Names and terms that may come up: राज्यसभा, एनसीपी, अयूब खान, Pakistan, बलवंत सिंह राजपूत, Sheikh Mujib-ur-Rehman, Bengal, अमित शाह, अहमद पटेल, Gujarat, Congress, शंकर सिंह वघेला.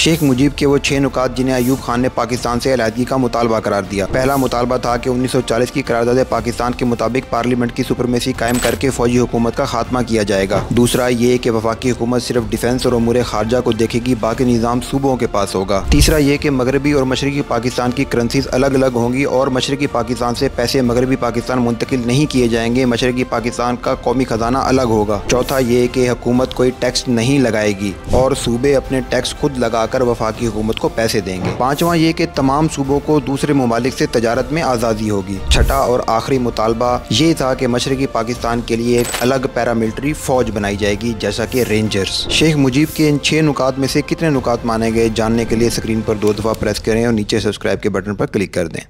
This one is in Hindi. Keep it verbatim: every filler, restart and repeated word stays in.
शेख मुजीब के वो छह नुकात जिन्हें अयूब खान ने पाकिस्तान से अलहदगी का मुतालबा करार दिया। पहला मुतालबा था कि उन्नीस सौ चालीस की करारदाद पाकिस्तान के मुताबिक पार्लियामेंट की सुपरमेसी कायम करके फौजी हुकूमत का खात्मा किया जाएगा। दूसरा ये कि वफाकी हुकूमत सिर्फ डिफेंस और उमूर खारजा को देखेगी, बाकी निज़ाम सूबों के पास होगा। तीसरा ये कि मगरबी और मशरकी पाकिस्तान की करेंसीज अलग अलग होंगी और मशरकी पाकिस्तान से पैसे मगरबी पाकिस्तान मुंतकिल नहीं किए जाएंगे, मशरकी पाकिस्तान का कौमी खजाना अलग होगा। चौथा ये कि हुकूमत कोई टैक्स नहीं लगाएगी और सूबे अपने टैक्स खुद लगाकर वफाकी हुकूमत को पैसे देंगे। पाँचवा ये कि तमाम सूबों को दूसरे ममालिक से तजारत में आज़ादी होगी। छठा और आखिरी मुतालबा ये था कि मशरकी पाकिस्तान के लिए एक अलग पैरामिलिट्री फौज बनाई जाएगी, जैसा कि रेंजर्स। शेख मुजीब के इन छह नुकात में से कितने नुकात माने गए, जानने के लिए स्क्रीन पर दो दफ़ा प्रेस करें और नीचे सब्सक्राइब के बटन पर क्लिक कर दें।